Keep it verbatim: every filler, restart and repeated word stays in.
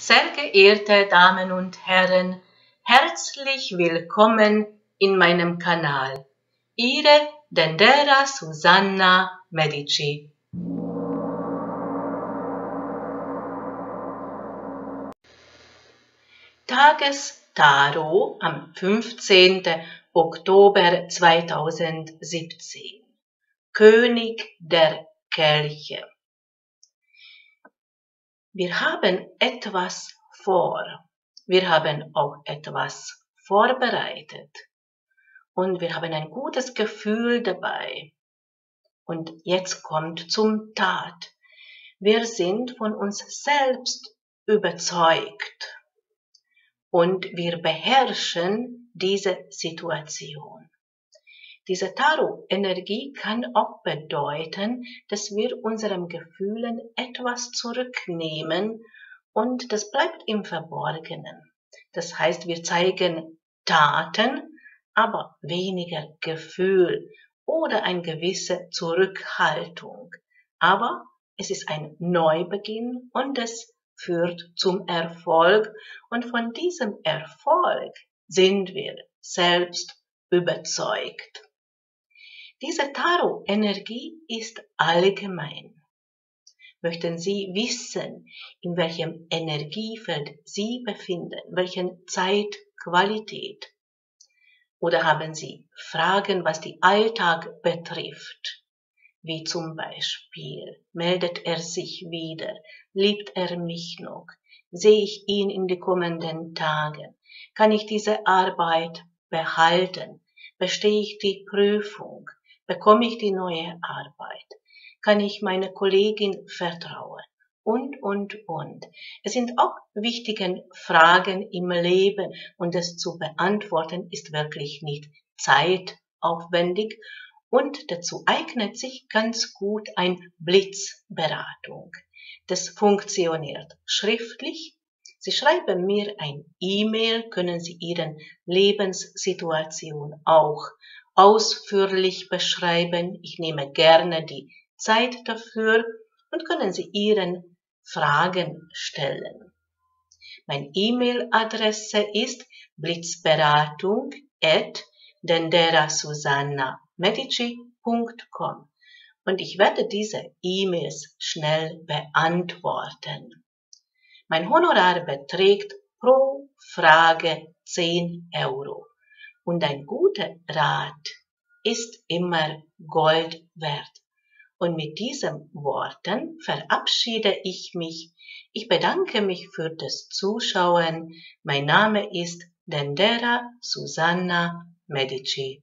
Sehr geehrte Damen und Herren, herzlich willkommen in meinem Kanal. Ihre Dendera Susanna Medici. Tagestarot am fünfzehnten Oktober zweitausendsiebzehn. König der Kelche. Wir haben etwas vor. Wir haben auch etwas vorbereitet. Und wir haben ein gutes Gefühl dabei. Und jetzt kommt zum Tat. Wir sind von uns selbst überzeugt. Und wir beherrschen diese Situation. Diese Tarot-Energie kann auch bedeuten, dass wir unseren Gefühlen etwas zurücknehmen und das bleibt im Verborgenen. Das heißt, wir zeigen Taten, aber weniger Gefühl oder eine gewisse Zurückhaltung. Aber es ist ein Neubeginn und es führt zum Erfolg und von diesem Erfolg sind wir selbst überzeugt. Diese Tarot-Energie ist allgemein. Möchten Sie wissen, in welchem Energiefeld Sie befinden, welchen Zeitqualität? Oder haben Sie Fragen, was den Alltag betrifft? Wie zum Beispiel, meldet er sich wieder? Liebt er mich noch? Sehe ich ihn in den kommenden Tagen? Kann ich diese Arbeit behalten? Bestehe ich die Prüfung? Bekomme ich die neue Arbeit? Kann ich meiner Kollegin vertrauen? Und, und, und. Es sind auch wichtige Fragen im Leben und das zu beantworten ist wirklich nicht zeitaufwendig und dazu eignet sich ganz gut eine Blitzberatung. Das funktioniert schriftlich. Sie schreiben mir ein E-Mail, können Sie Ihre Lebenssituation auch ausführlich beschreiben. Ich nehme gerne die Zeit dafür und können Sie Ihren Fragen stellen. Meine E-Mail-Adresse ist blitzberatung at dendera susanna medici punkt com und ich werde diese E-Mails schnell beantworten. Mein Honorar beträgt pro Frage zehn Euro. Und ein guter Rat ist immer Gold wert. Und mit diesen Worten verabschiede ich mich. Ich bedanke mich für das Zuschauen. Mein Name ist Dendera Susanna Medici.